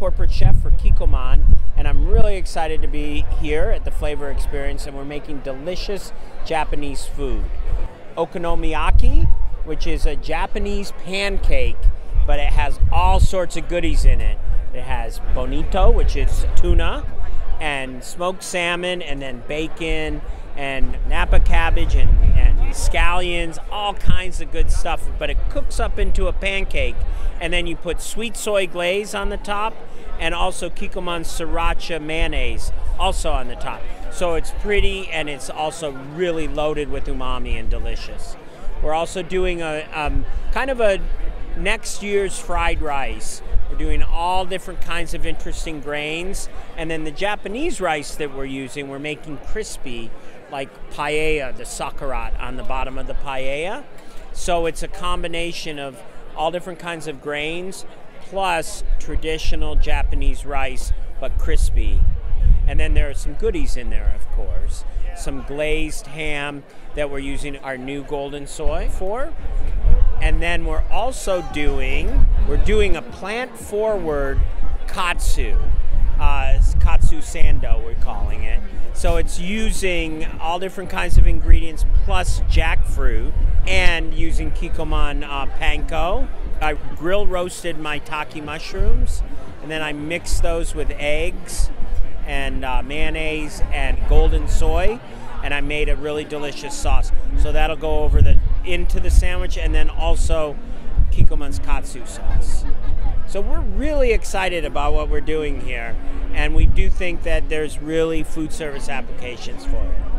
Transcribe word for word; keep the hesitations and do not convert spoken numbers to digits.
corporate chef for Kikkoman, and I'm really excited to be here at the Flavor Experience, and we're making delicious Japanese food. Okonomiyaki, which is a Japanese pancake, but it has all sorts of goodies in it. It has bonito, which is tuna, and smoked salmon, and then bacon, and napa cabbage, and, and scallions, all kinds of good stuff, but it cooks up into a pancake. And then you put sweet soy glaze on the top, and also Kikkoman sriracha mayonnaise also on the top. So it's pretty, and it's also really loaded with umami and delicious. We're also doing a um, kind of a next year's fried rice. We're doing all different kinds of interesting grains, and then the Japanese rice that we're using, we're making crispy, like paella, the socarrat on the bottom of the paella. So it's a combination of all different kinds of grains plus traditional Japanese rice, but crispy. And then there are some goodies in there, of course. Some glazed ham that we're using our new golden soy for. And then we're also doing, we're doing a plant-forward katsu, uh, katsu sando we're calling it. So it's using all different kinds of ingredients plus jackfruit, and using Kikkoman uh, panko. I grill roasted maitake mushrooms, and then I mix those with eggs and uh, mayonnaise and golden soy, and I made a really delicious sauce. So that'll go over the into the sandwich, and then also Kikkoman's katsu sauce. So we're really excited about what we're doing here, and we do think that there's really food service applications for it.